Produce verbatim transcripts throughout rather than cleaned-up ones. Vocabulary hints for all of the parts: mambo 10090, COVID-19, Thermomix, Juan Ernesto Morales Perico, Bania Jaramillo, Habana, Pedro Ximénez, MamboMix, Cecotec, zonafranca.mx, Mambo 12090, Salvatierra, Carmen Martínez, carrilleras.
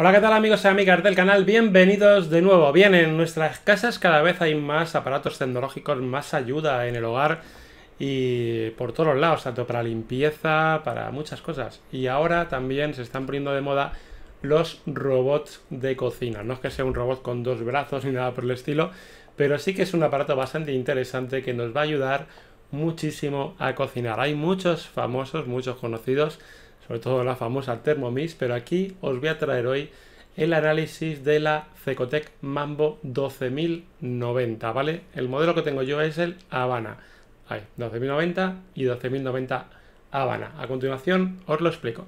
Hola, ¿qué tal amigos y amigas del canal? Bienvenidos de nuevo. Bien, en nuestras casas cada vez hay más aparatos tecnológicos, más ayuda en el hogar y por todos los lados, tanto para limpieza, para muchas cosas. Y ahora también se están poniendo de moda los robots de cocina. No es que sea un robot con dos brazos ni nada por el estilo, pero sí que es un aparato bastante interesante que nos va a ayudar muchísimo a cocinar. Hay muchos famosos, muchos conocidos, sobre todo la famosa Thermomix, pero aquí os voy a traer hoy el análisis de la Cecotec Mambo doce mil noventa, ¿vale? El modelo que tengo yo es el Habana. Ahí, doce mil noventa y doce mil noventa Habana. A continuación os lo explico.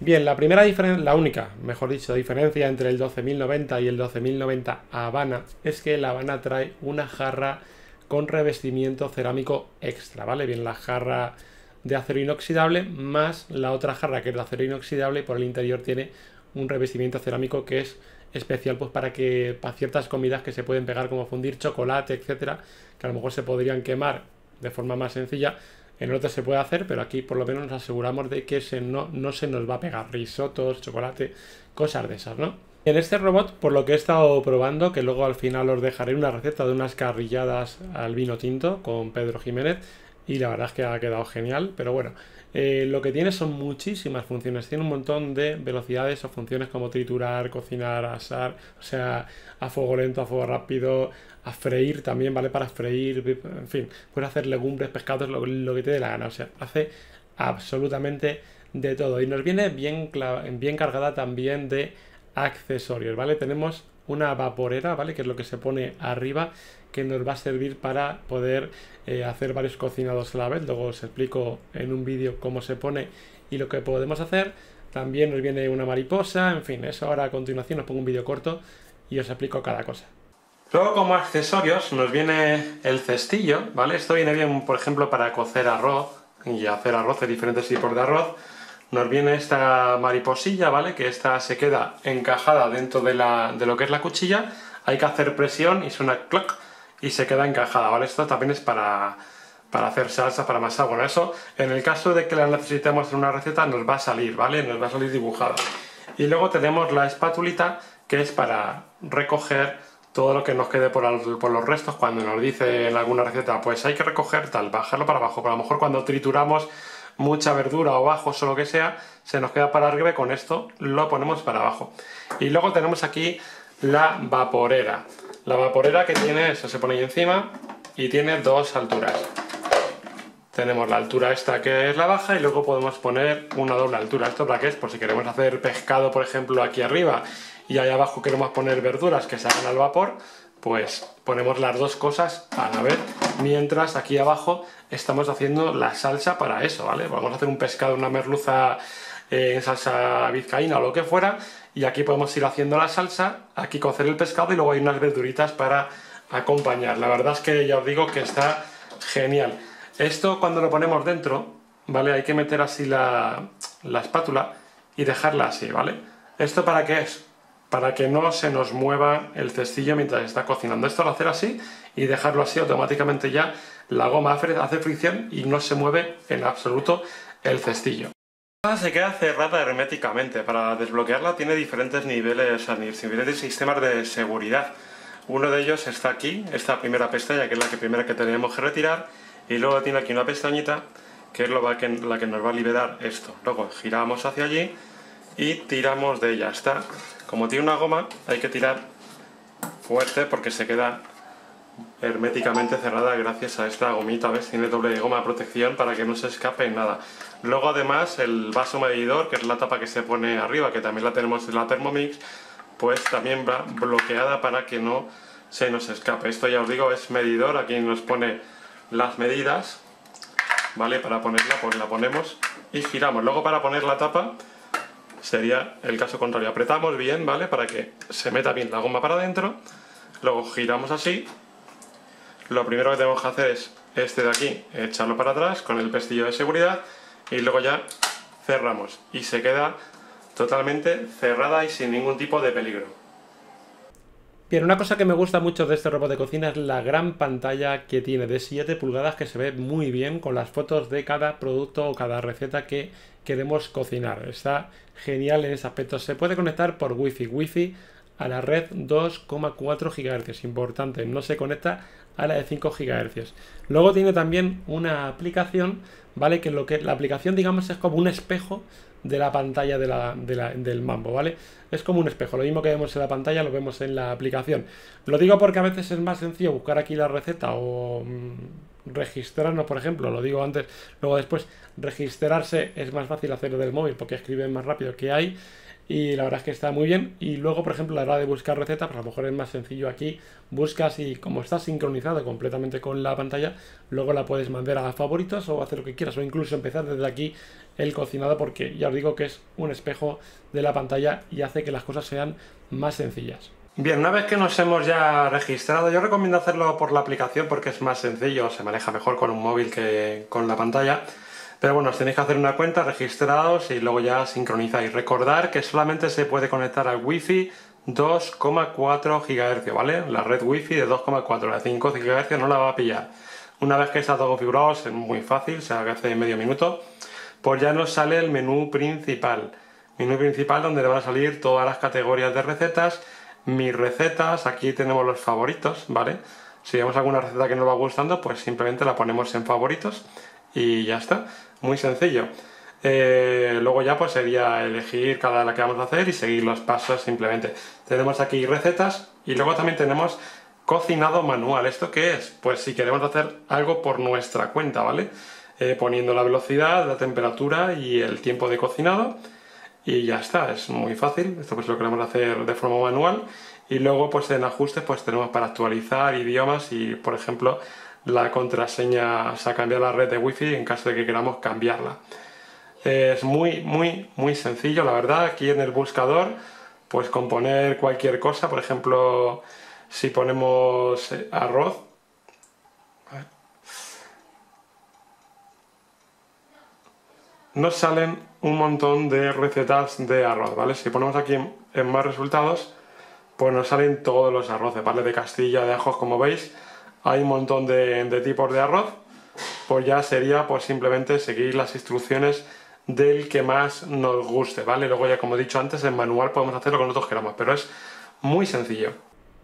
Bien, la primera diferencia, la única, mejor dicho, diferencia entre el doce mil noventa y el doce mil noventa Habana es que la Habana trae una jarra con revestimiento cerámico extra, ¿vale? Bien, la jarra de acero inoxidable más la otra jarra que es de acero inoxidable y por el interior tiene un revestimiento cerámico que es especial pues para que para ciertas comidas que se pueden pegar como fundir chocolate, etcétera, que a lo mejor se podrían quemar de forma más sencilla. En el otro se puede hacer, pero aquí por lo menos nos aseguramos de que se no, no se nos va a pegar risotos, chocolate, cosas de esas, ¿no? En este robot, por lo que he estado probando, que luego al final os dejaré una receta de unas carrilladas al vino tinto con Pedro Ximénez, y la verdad es que ha quedado genial, pero bueno, eh, lo que tiene son muchísimas funciones, tiene un montón de velocidades o funciones como triturar, cocinar, asar, o sea, a fuego lento, a fuego rápido, a freír también, ¿vale? Para freír, en fin, puedes hacer legumbres, pescados, lo, lo que te dé la gana, o sea, hace absolutamente de todo. Y nos viene bien, bien cargada también de accesorios, ¿vale? Tenemos una vaporera, ¿vale? Que es lo que se pone arriba, que nos va a servir para poder eh, hacer varios cocinados a la vez. Luego os explico en un vídeo cómo se pone y lo que podemos hacer. También nos viene una mariposa, en fin, eso ahora a continuación os pongo un vídeo corto y os explico cada cosa. Luego como accesorios nos viene el cestillo, ¿vale? Esto viene bien, por ejemplo, para cocer arroz y hacer arroz de diferentes tipos de arroz. Nos viene esta mariposilla, ¿vale? Que esta se queda encajada dentro de, la, de lo que es la cuchilla. Hay que hacer presión y suena cloc y se queda encajada, ¿vale? Esto también es para, para hacer salsa, para masa. Bueno, eso en el caso de que la necesitemos en una receta nos va a salir, ¿vale? Nos va a salir dibujada. Y luego tenemos la espatulita que es para recoger todo lo que nos quede por, al, por los restos. Cuando nos dice en alguna receta, pues hay que recoger tal, bajarlo para abajo. Pero a lo mejor cuando trituramos mucha verdura o bajos o lo que sea, se nos queda para arriba y con esto lo ponemos para abajo. Y luego tenemos aquí la vaporera. La vaporera que tiene, eso se pone ahí encima y tiene dos alturas. Tenemos la altura esta que es la baja y luego podemos poner una doble altura. ¿Esto para qué es? Por si queremos hacer pescado, por ejemplo, aquí arriba y allá abajo queremos poner verduras que salgan al vapor, pues ponemos las dos cosas a la vez, mientras aquí abajo estamos haciendo la salsa para eso, ¿vale? Vamos a hacer un pescado, una merluza eh, en salsa vizcaína o lo que fuera, y aquí podemos ir haciendo la salsa, aquí cocer el pescado y luego hay unas verduritas para acompañar. La verdad es que ya os digo que está genial. Esto cuando lo ponemos dentro, ¿vale? Hay que meter así la, la espátula y dejarla así, ¿vale? ¿Esto para qué es? Para que no se nos mueva el cestillo mientras está cocinando. Esto lo hacer así y dejarlo así, automáticamente ya la goma hace fricción y no se mueve en absoluto el cestillo. Se queda cerrada herméticamente. Para desbloquearla tiene diferentes niveles, o sea, diferentes sistemas de seguridad. Uno de ellos está aquí, esta primera pestaña, que es la que primera que tenemos que retirar, y luego tiene aquí una pestañita que es la que, la que nos va a liberar esto. Luego giramos hacia allí y tiramos de ella. Está, como tiene una goma, hay que tirar fuerte porque se queda herméticamente cerrada gracias a esta gomita. ¿Ves? Tiene doble goma de protección para que no se escape nada. Luego además el vaso medidor, que es la tapa que se pone arriba, que también la tenemos en la Thermomix, pues también va bloqueada para que no se nos escape. Esto ya os digo, es medidor, aquí nos pone las medidas, ¿vale? Para ponerla, pues la ponemos y giramos. Luego para poner la tapa sería el caso contrario, apretamos bien, ¿vale? Para que se meta bien la goma para adentro, luego giramos así. Lo primero que tenemos que hacer es este de aquí, echarlo para atrás con el pestillo de seguridad y luego ya cerramos y se queda totalmente cerrada y sin ningún tipo de peligro. Bien, una cosa que me gusta mucho de este robot de cocina es la gran pantalla que tiene de siete pulgadas, que se ve muy bien con las fotos de cada producto o cada receta que queremos cocinar. Está genial en ese aspecto. Se puede conectar por wifi, wifi a la red dos coma cuatro gigahercios, importante, no se conecta a la de cinco gigahercios. Luego tiene también una aplicación, ¿vale? Que lo que la aplicación, digamos, es como un espejo de la pantalla de la, de la, del Mambo, ¿vale? Es como un espejo, lo mismo que vemos en la pantalla lo vemos en la aplicación. Lo digo porque a veces es más sencillo buscar aquí la receta o mmm, registrarnos, por ejemplo, lo digo antes, luego después, registrarse es más fácil hacerlo del móvil porque escriben más rápido que hay y la verdad es que está muy bien. Y luego, por ejemplo, a la hora de buscar recetas, pues a lo mejor es más sencillo aquí, buscas y como está sincronizado completamente con la pantalla, luego la puedes mandar a favoritos o hacer lo que quieras o incluso empezar desde aquí el cocinado, porque ya os digo que es un espejo de la pantalla y hace que las cosas sean más sencillas. Bien, una vez que nos hemos ya registrado, yo recomiendo hacerlo por la aplicación porque es más sencillo, se maneja mejor con un móvil que con la pantalla. Pero bueno, os tenéis que hacer una cuenta, registrados y luego ya sincronizáis. Recordar que solamente se puede conectar al wifi dos coma cuatro gigahercios, ¿vale? La red wifi de dos coma cuatro, la de cinco gigahercios no la va a pillar. Una vez que está todo configurado, es muy fácil, se hace medio minuto, pues ya nos sale el menú principal. Menú principal donde le van a salir todas las categorías de recetas, mis recetas, aquí tenemos los favoritos, ¿vale? Si vemos alguna receta que nos va gustando, pues simplemente la ponemos en favoritos y ya está, muy sencillo. Eh, luego ya pues sería elegir cada la que vamos a hacer y seguir los pasos simplemente. Tenemos aquí recetas y luego también tenemos cocinado manual. ¿Esto qué es? Pues si queremos hacer algo por nuestra cuenta, ¿vale? Eh, poniendo la velocidad, la temperatura y el tiempo de cocinado y ya está, es muy fácil. Esto pues lo queremos hacer de forma manual y luego pues en ajustes pues tenemos para actualizar idiomas y por ejemplo la contraseña, o sea, cambiar la red de wifi en caso de que queramos cambiarla. Es muy, muy, muy sencillo, la verdad. Aquí en el buscador, pues con poner cualquier cosa, por ejemplo, si ponemos arroz, nos salen un montón de recetas de arroz, ¿vale? Si ponemos aquí en más resultados, pues nos salen todos los arroces, ¿vale? De Castilla, de ajos, como veis. Hay un montón de, de tipos de arroz, pues ya sería pues simplemente seguir las instrucciones del que más nos guste, ¿vale? Luego ya como he dicho antes, en manual podemos hacer lo que nosotros queramos, pero es muy sencillo.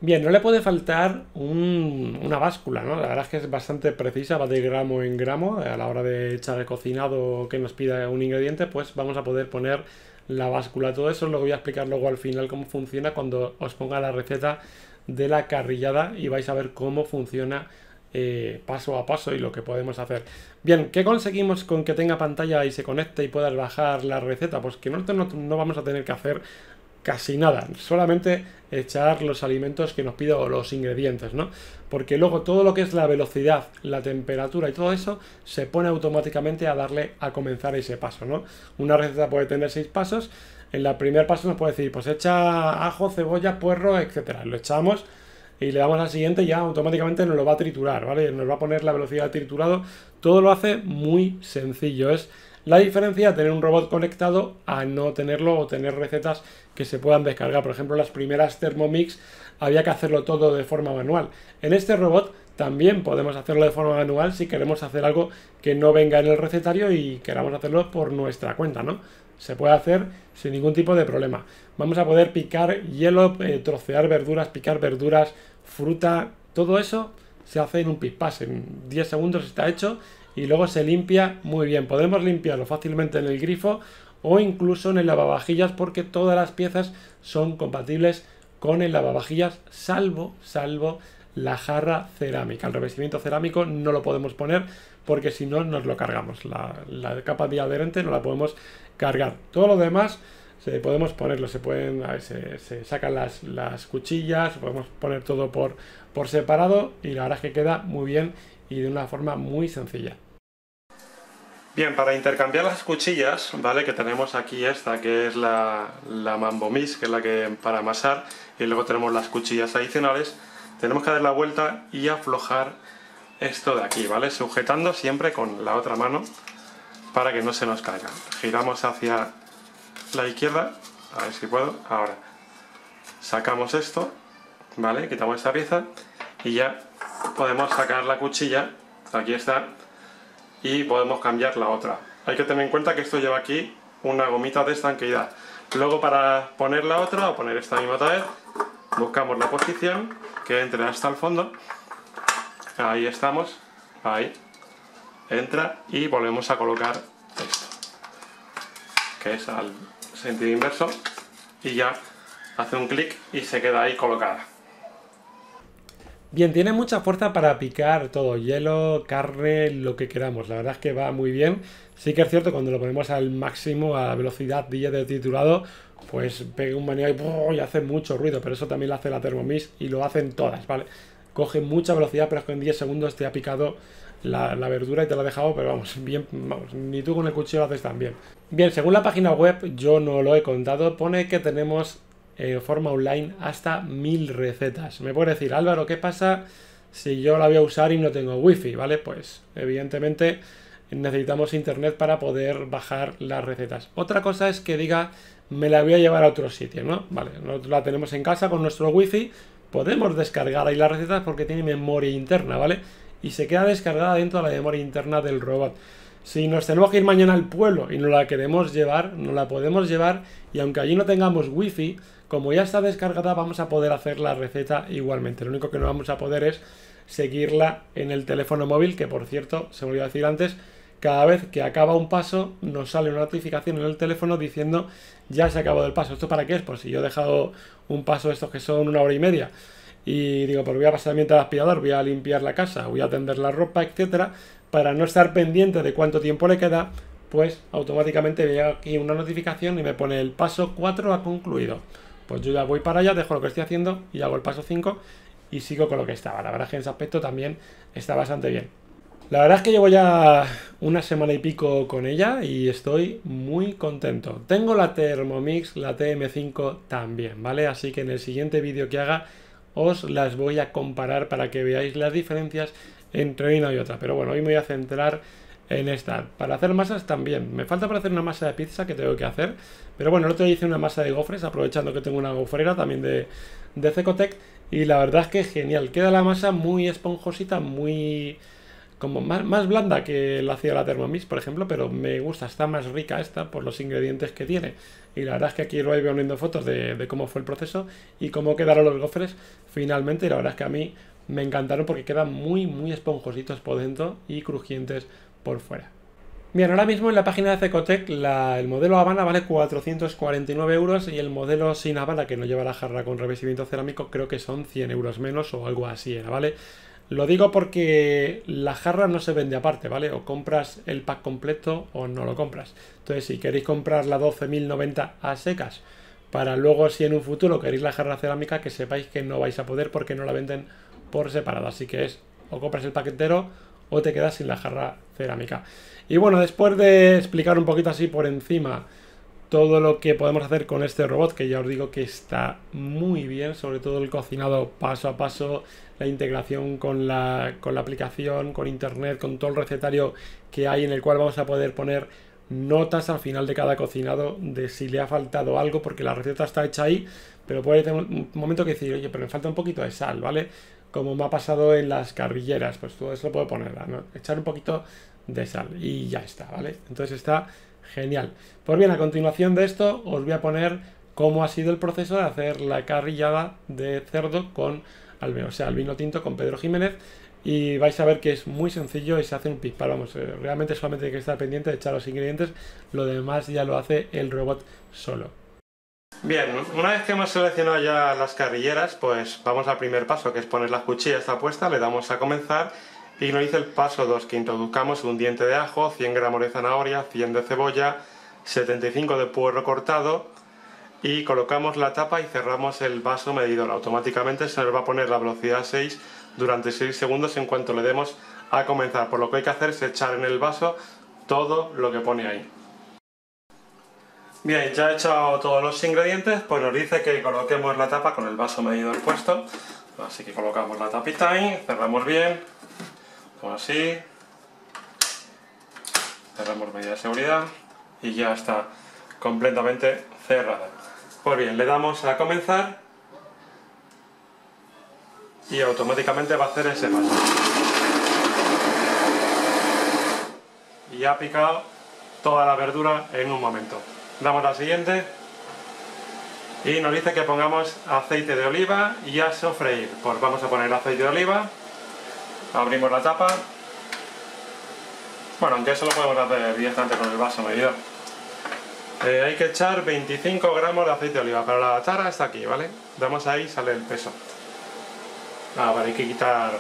Bien, no le puede faltar un, una báscula, ¿no? La verdad es que es bastante precisa, va de gramo en gramo, a la hora de echar el cocinado que nos pida un ingrediente, pues vamos a poder poner la báscula. Todo eso lo voy a explicar luego al final cómo funciona cuando os ponga la receta de la carrillada y vais a ver cómo funciona eh, paso a paso y lo que podemos hacer. Bien, ¿qué conseguimos con que tenga pantalla y se conecte y puedas bajar la receta? Pues que nosotros no, no vamos a tener que hacer casi nada, solamente echar los alimentos que nos pida o los ingredientes, ¿no? Porque luego todo lo que es la velocidad, la temperatura y todo eso se pone automáticamente a darle a comenzar ese paso, ¿no? Una receta puede tener seis pasos. En el primer paso nos puede decir, pues echa ajo, cebolla, puerro, etcétera. Lo echamos y le damos al siguiente y ya automáticamente nos lo va a triturar, ¿vale? Nos va a poner la velocidad de triturado. Todo lo hace muy sencillo. Es la diferencia de tener un robot conectado a no tenerlo o tener recetas que se puedan descargar. Por ejemplo, las primeras Thermomix había que hacerlo todo de forma manual. En este robot también podemos hacerlo de forma manual si queremos hacer algo que no venga en el recetario y queramos hacerlo por nuestra cuenta, ¿no? Se puede hacer sin ningún tipo de problema. Vamos a poder picar hielo, eh, trocear verduras, picar verduras, fruta, todo eso se hace en un pispás. En diez segundos está hecho y luego se limpia muy bien. Podemos limpiarlo fácilmente en el grifo o incluso en el lavavajillas porque todas las piezas son compatibles con el lavavajillas, salvo, salvo la jarra cerámica. El revestimiento cerámico no lo podemos poner porque si no nos lo cargamos. La, la capa de adherente no la podemos cargar. Todo lo demás se, podemos ponerlo, se pueden, a ver, se, se sacan las, las cuchillas, podemos poner todo por, por separado y la verdad es que queda muy bien y de una forma muy sencilla. Bien, para intercambiar las cuchillas, ¿vale? Que tenemos aquí esta, que es la, la MamboMix, que es la que para amasar, y luego tenemos las cuchillas adicionales, tenemos que dar la vuelta y aflojar esto de aquí, ¿vale? Sujetando siempre con la otra mano para que no se nos caiga. Giramos hacia la izquierda, a ver si puedo, ahora. Sacamos esto, ¿vale? Quitamos esta pieza y ya podemos sacar la cuchilla, aquí está, y podemos cambiar la otra. Hay que tener en cuenta que esto lleva aquí una gomita de estanqueidad. Luego, para poner la otra o poner esta misma otra vez, buscamos la posición que entre hasta el fondo. Ahí estamos, ahí entra, y volvemos a colocar esto, que es al sentido inverso, y ya hace un clic y se queda ahí colocada. Bien, tiene mucha fuerza para picar todo, hielo, carne, lo que queramos. La verdad es que va muy bien. Sí que es cierto, cuando lo ponemos al máximo, a la velocidad D J de titulado, pues pega un maniaco y, ¡brrr!, y hace mucho ruido, pero eso también lo hace la Thermomix y lo hacen todas, ¿vale? Coge mucha velocidad, pero es que en diez segundos te ha picado la, la verdura y te la ha dejado, pero vamos, bien, vamos, ni tú con el cuchillo lo haces tan bien. Bien, según la página web, yo no lo he contado, pone que tenemos en forma online hasta mil recetas. Me puede decir, Álvaro, ¿qué pasa si yo la voy a usar y no tengo wifi? Vale, pues evidentemente necesitamos internet para poder bajar las recetas. Otra cosa es que diga, me la voy a llevar a otro sitio, ¿no? Vale, nosotros la tenemos en casa con nuestro wifi, podemos descargar ahí las recetas porque tiene memoria interna, ¿vale? Y se queda descargada dentro de la memoria interna del robot. Si nos tenemos que ir mañana al pueblo y no la queremos llevar, no la podemos llevar, y aunque allí no tengamos wifi, como ya está descargada, vamos a poder hacer la receta igualmente. Lo único que no vamos a poder es seguirla en el teléfono móvil, que por cierto, se me olvidó decir antes, cada vez que acaba un paso nos sale una notificación en el teléfono diciendo ya se acabó el paso. ¿Esto para qué es? Por si yo he dejado un paso de estos que son una hora y media y digo, pues voy a pasar mientras el aspirador, voy a limpiar la casa, voy a tender la ropa, etcétera, para no estar pendiente de cuánto tiempo le queda, pues automáticamente llega aquí una notificación y me pone el paso cuatro ha concluido. Pues yo ya voy para allá, dejo lo que estoy haciendo y hago el paso cinco y sigo con lo que estaba. La verdad es que en ese aspecto también está bastante bien. La verdad es que llevo ya una semana y pico con ella y estoy muy contento. Tengo la Thermomix, la T M cinco también, ¿vale? Así que en el siguiente vídeo que haga os las voy a comparar para que veáis las diferencias entre una y otra. Pero bueno, hoy me voy a centrar en esta. Para hacer masas también. Me falta para hacer una masa de pizza que tengo que hacer. Pero bueno, el otro día hice una masa de gofres, aprovechando que tengo una gofrera también de, de Cecotec. Y la verdad es que genial. Queda la masa muy esponjosita, muy... como más, más blanda que la hacía la Thermomix, por ejemplo, pero me gusta, está más rica esta por los ingredientes que tiene. Y la verdad es que aquí os voy poniendo fotos de, de cómo fue el proceso y cómo quedaron los gofres finalmente. Y la verdad es que a mí me encantaron porque quedan muy, muy esponjositos por dentro y crujientes por fuera. Bien, ahora mismo en la página de Cecotec la, el modelo Habana vale cuatrocientos cuarenta y nueve euros y el modelo sin Habana, que no lleva la jarra con revestimiento cerámico, creo que son cien euros menos o algo así, ¿vale? Lo digo porque la jarra no se vende aparte, ¿vale? O compras el pack completo o no lo compras. Entonces, si queréis comprar la doce mil noventa a secas, para luego, si en un futuro queréis la jarra cerámica, que sepáis que no vais a poder porque no la venden por separado. Así que es o compras el pack entero o te quedas sin la jarra cerámica. Y bueno, después de explicar un poquito así por encima todo lo que podemos hacer con este robot, que ya os digo que está muy bien, sobre todo el cocinado paso a paso, la integración con la, con la aplicación, con internet, con todo el recetario que hay, en el cual vamos a poder poner notas al final de cada cocinado de si le ha faltado algo, porque la receta está hecha ahí, pero puede tener un momento que decir, oye, pero me falta un poquito de sal, ¿vale? Como me ha pasado en las carrilleras, pues todo eso lo puedo poner, ¿no? Echar un poquito de sal y ya está, ¿vale? Entonces está genial. Pues bien, a continuación de esto os voy a poner cómo ha sido el proceso de hacer la carrillada de cerdo con albino, o sea, el vino tinto con Pedro Ximénez, y vais a ver que es muy sencillo y se hace un pispal. Vamos, realmente solamente hay que estar pendiente de echar los ingredientes, lo demás ya lo hace el robot solo. Bien, una vez que hemos seleccionado ya las carrilleras, pues vamos al primer paso, que es poner las cuchillas, está puesta, le damos a comenzar. Y nos dice el paso dos que introduzcamos un diente de ajo, cien gramos de zanahoria, cien de cebolla, setenta y cinco de puerro cortado, y colocamos la tapa y cerramos el vaso medidor. Automáticamente se nos va a poner la velocidad seis durante seis segundos en cuanto le demos a comenzar. Por lo que hay que hacer es echar en el vaso todo lo que pone ahí. Bien, ya he echado todos los ingredientes, pues nos dice que coloquemos la tapa con el vaso medidor puesto. Así que colocamos la tapita ahí, cerramos bien. Así, cerramos medida de seguridad y ya está completamente cerrada. Pues bien, le damos a comenzar y automáticamente va a hacer ese paso. Y ha picado toda la verdura en un momento. Damos a la siguiente y nos dice que pongamos aceite de oliva y a sofreír. Pues vamos a poner aceite de oliva, abrimos la tapa. Bueno, aunque eso lo podemos hacer directamente con el vaso medidor. Eh, hay que echar veinticinco gramos de aceite de oliva, pero la tara está aquí, ¿vale? Damos ahí y sale el peso. Ah, vale, hay que quitar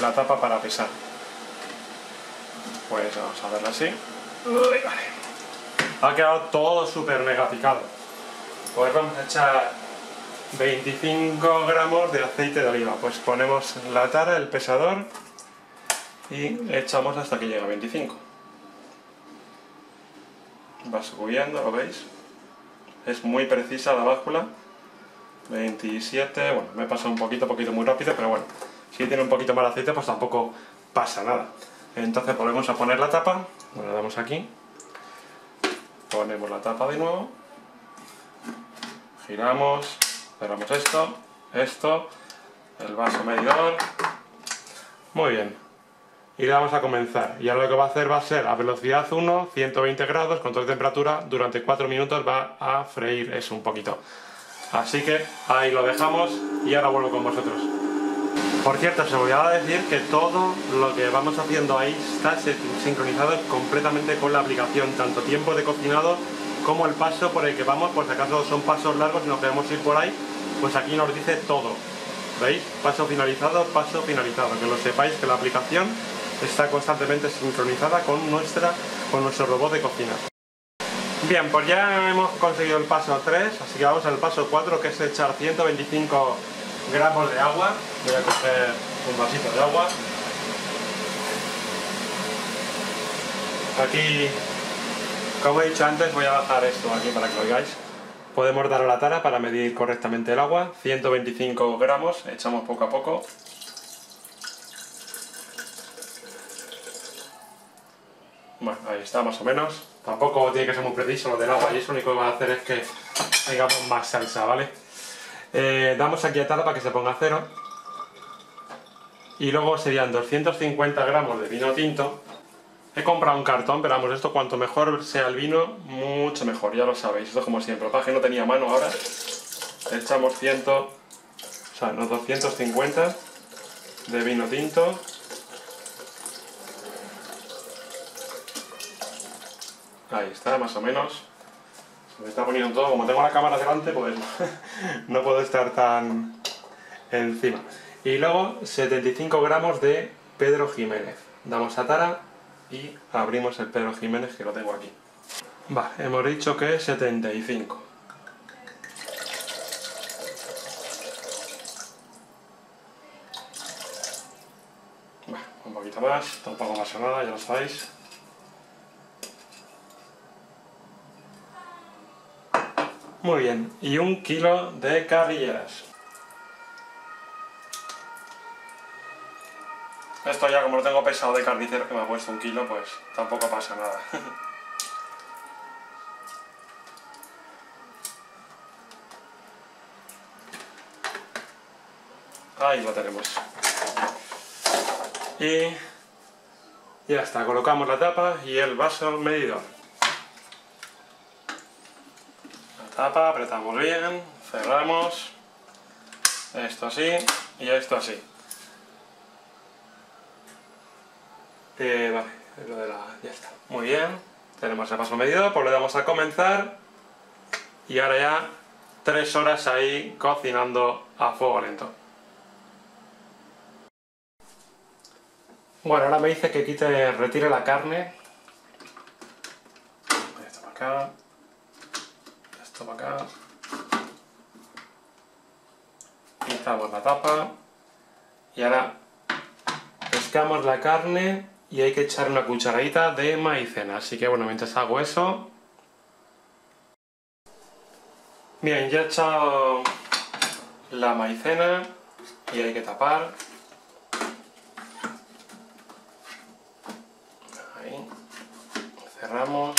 la tapa para pesar. Pues vamos a verla así. Uy, vale. Ha quedado todo súper mega picado. Pues vamos a echar veinticinco gramos de aceite de oliva. Pues ponemos la tara, el pesador y echamos hasta que llega veinticinco. Va subiendo, ¿lo veis? Es muy precisa la báscula. veintisiete, bueno, me he pasado un poquito, poquito muy rápido, pero bueno, si tiene un poquito más de aceite pues tampoco pasa nada. Entonces volvemos a poner la tapa, bueno, damos aquí, ponemos la tapa de nuevo, giramos, cerramos esto, esto, el vaso medidor, muy bien. Y le vamos a comenzar. Y ahora lo que va a hacer va a ser a velocidad uno, ciento veinte grados, control de temperatura, durante cuatro minutos va a freír eso un poquito. Así que ahí lo dejamos y ahora vuelvo con vosotros. Por cierto, se me olvidaba decir que todo lo que vamos haciendo ahí está sincronizado completamente con la aplicación, tanto tiempo de cocinado como el paso por el que vamos, por si acaso son pasos largos y nos queremos ir por ahí, pues aquí nos dice todo. ¿Veis? Paso finalizado, paso finalizado. Que lo sepáis que la aplicación está constantemente sincronizada con, nuestra, con nuestro robot de cocina. Bien, pues ya hemos conseguido el paso tres, así que vamos al paso cuatro, que es echar ciento veinticinco gramos de agua. Voy a coger un vasito de agua. Aquí, como he dicho antes, voy a bajar esto aquí para que lo oigáis. Podemos dar a la tara para medir correctamente el agua. ciento veinticinco gramos, echamos poco a poco. Bueno, ahí está más o menos. Tampoco tiene que ser muy preciso lo del agua y eso lo único que va a hacer es que tengamos más salsa, ¿vale? Eh, damos aquí a tara para que se ponga a cero. Y luego serían doscientos cincuenta gramos de vino tinto. He comprado un cartón, pero vamos, esto cuanto mejor sea el vino, mucho mejor, ya lo sabéis. Esto es como siempre, para que no tenía mano ahora. Echamos cien, o sea, unos doscientos cincuenta de vino tinto. Ahí está, más o menos. Se me está poniendo todo. Como tengo la cámara delante, pues no puedo estar tan encima. Y luego setenta y cinco gramos de Pedro Ximénez. Damos a tara y abrimos el Pedro Ximénez, que lo tengo aquí. Vale, hemos dicho que es setenta y cinco. Vale, un poquito más. Tampoco pasa nada, ya lo sabéis. Muy bien, y un kilo de carrilleras. Esto ya, como lo tengo pesado de carnicero que me ha puesto un kilo, pues tampoco pasa nada. Ahí lo tenemos. Y ya está, colocamos la tapa y el vaso medidor. Tapa, apretamos bien, cerramos, esto así y esto así. Eh, vale, lo de la, ya está. Muy bien, tenemos el paso medido, pues le damos a comenzar y ahora ya tres horas ahí cocinando a fuego lento. Bueno, ahora me dice que quite, retire la carne. Esto para acá. Para acá, quitamos la tapa y ahora pescamos la carne y hay que echar una cucharadita de maicena, así que bueno, mientras hago eso. Bien, ya he echado la maicena y hay que tapar. Ahí, cerramos.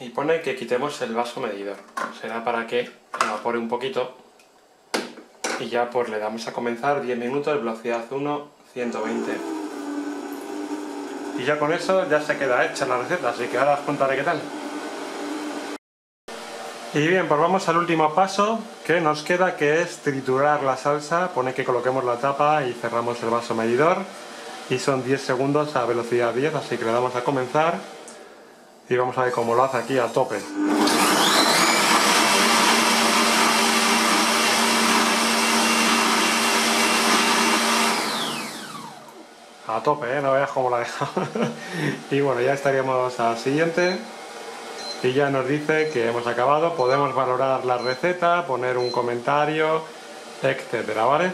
Y pone que quitemos el vaso medidor, será para que evapore un poquito. y ya pues le damos a comenzar, diez minutos, velocidad uno, ciento veinte. Y ya con eso ya se queda hecha la receta, así que ahora os contaré qué tal. Y bien, pues vamos al último paso que nos queda, que es triturar la salsa. Pone que coloquemos la tapa y cerramos el vaso medidor. Y son diez segundos a velocidad diez, así que le damos a comenzar. Y vamos a ver cómo lo hace aquí a tope. A tope, ¿eh? No veas cómo la deja. Y bueno, ya estaríamos al siguiente. Y ya nos dice que hemos acabado, podemos valorar la receta, poner un comentario, etcétera, ¿vale?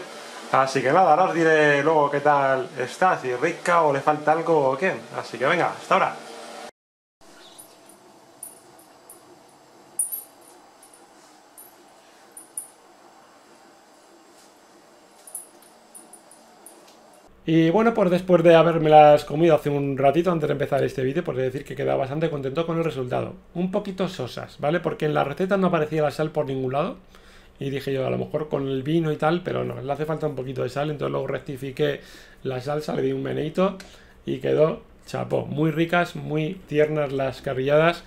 Así que nada, ahora os diré luego qué tal está, si rica o le falta algo o qué. Así que venga, hasta ahora. Y bueno, pues después de habérmelas comido hace un ratito antes de empezar este vídeo, pues he de decir que quedaba bastante contento con el resultado. Un poquito sosas, ¿vale? Porque en la receta no aparecía la sal por ningún lado. Y dije yo, a lo mejor con el vino y tal, pero no, le hace falta un poquito de sal. Entonces luego rectifiqué la salsa, le di un meneito y quedó chapó. Muy ricas, muy tiernas las carrilladas.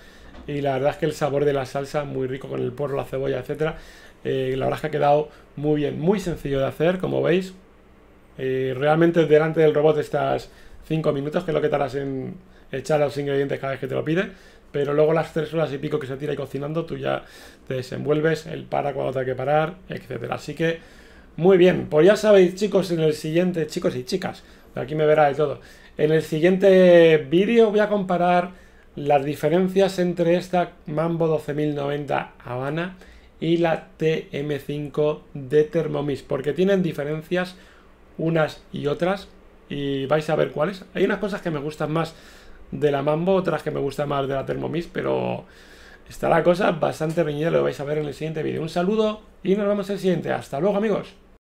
Y la verdad es que el sabor de la salsa, muy rico con el porro, la cebolla, etcétera. Eh, la verdad es que ha quedado muy bien, muy sencillo de hacer, como veis. Eh, realmente delante del robot estás cinco minutos, que es lo que tardas en echar los ingredientes cada vez que te lo pide, pero luego las tres horas y pico que se tira ahí cocinando, tú ya te desenvuelves, él para cuando hay que parar, etcétera. Así que muy bien, pues ya sabéis, chicos, en el siguiente, chicos y chicas, aquí me verá de todo. En el siguiente vídeo voy a comparar las diferencias entre esta Mambo doce mil noventa Habana y la T M cinco de Thermomix, porque tienen diferencias unas y otras, y vais a ver cuáles. Hay unas cosas que me gustan más de la Mambo, otras que me gustan más de la Thermomix, pero está la cosa bastante reñida, lo vais a ver en el siguiente vídeo. Un saludo y nos vemos en el siguiente. Hasta luego, amigos.